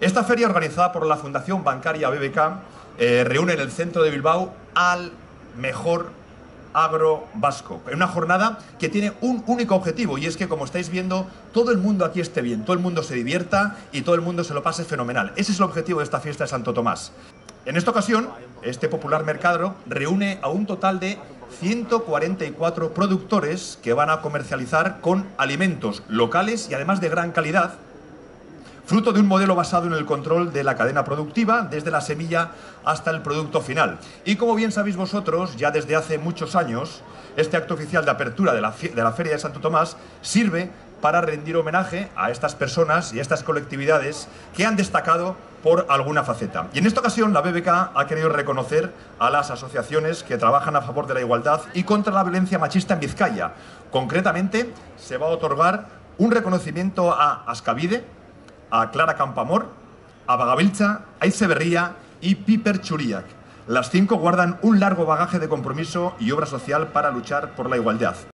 Esta feria organizada por la Fundación Bancaria BBK reúne en el centro de Bilbao al mejor agro vasco, en una jornada que tiene un único objetivo, y es que, como estáis viendo, todo el mundo aquí esté bien, todo el mundo se divierta y todo el mundo se lo pase fenomenal. Ese es el objetivo de esta fiesta de Santo Tomás. En esta ocasión, este popular mercado reúne a un total de 144 productores que van a comercializar con alimentos locales y además de gran calidad, fruto de un modelo basado en el control de la cadena productiva, desde la semilla hasta el producto final. Y como bien sabéis vosotros, ya desde hace muchos años, este acto oficial de apertura de la Feria de Santo Tomás sirve para rendir homenaje a estas personas y a estas colectividades que han destacado por alguna faceta. Y en esta ocasión la BBK ha querido reconocer a las asociaciones que trabajan a favor de la igualdad y contra la violencia machista en Vizcaya. Concretamente, se va a otorgar un reconocimiento a Askabide, a Clara Campoamor, a Bagabiltza, a Haize Berria y Piper Txuriak. Las 5 guardan un largo bagaje de compromiso y obra social para luchar por la igualdad.